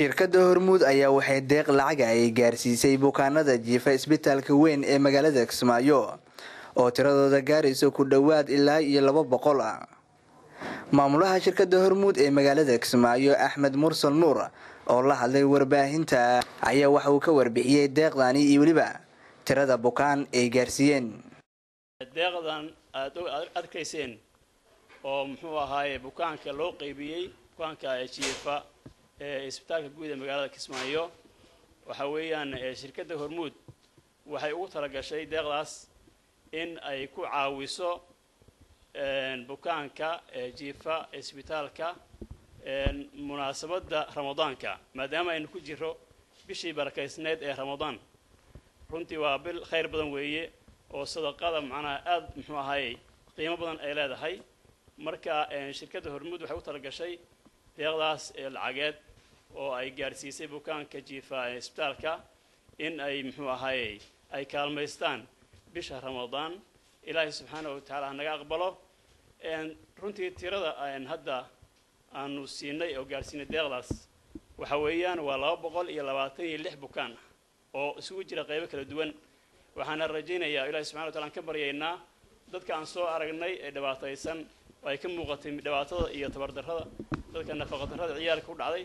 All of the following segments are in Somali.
shirkada hormuud ayaa waxay deeq lacag ay gaarsiisay bukaanada jiifa isbitaalka weyn ee magaalada Kismaayo oo tiradooda gaarayso ku dhawaad ilaa 200 ah maamulaha shirkada hormuud ee magaalada Kismaayo Axmed Mursal Nuur oo la hadlay warbaahinta ayaa waxa uu ka warbixiyay deeqdani iyo waliba tirada bukaan ay gaarsiiyeen deeqdan aad arkayseen oo muxuu ahaayay bukaanka loo qaybiyay bukaanka jiifa isbitaalka guud ee magaalada Kismaayo waxa weeyaan shirkada hormuud waxay ugu tala gashay deeqdaas in ay ku caawiso bukaanka jiifa isbitaalka munaasabada Ramadaanka maadaama ay ku jiro bishii barakeysneed ee Ramadaan runtii waa bil khayr badan weeye oo sadaqada macna aad muxuu ahay qiimo badan ay leedahay marka shirkada hormuud waxay u tala gashay deeqdaas lacageed oo ay gaarsiisay bukaanka jiifa isbitaalka in ay muxuu ahaayay ay kaalmaystaan bisha Ramadaan Ilaahay subhanahu wa ta'ala naga aqbalo runtii tirada aan hadda aanu siinay oo gaarsiinay deeqdaas waxa weeyaan waa 226 bukaan oo isugu jira qaybo kala duwan waxaan rajaynayaa Ilaahay subhanahu wa ta'ala ka baryaynaa dadka aan soo aragnay ee dhibaataysan way ka muuqatay dhibaatada iyo tabar darrada dadka nafaqo darrada ciyaalka u dhacday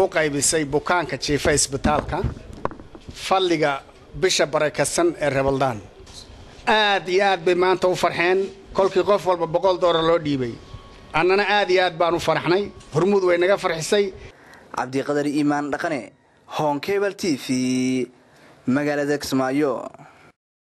وقايب سي بوكان كشي فايس بتالكا فالليغا بشا بركاسن الربلدان آدي آد بمانتا وفرحان كولكي غفوال بقول دور اللودي بي أننا آدي آد بانو فرحني هرمود وينغا فرحسي عبدي قدر إيمان لقني هون كيبل تي في مجال دكسمايو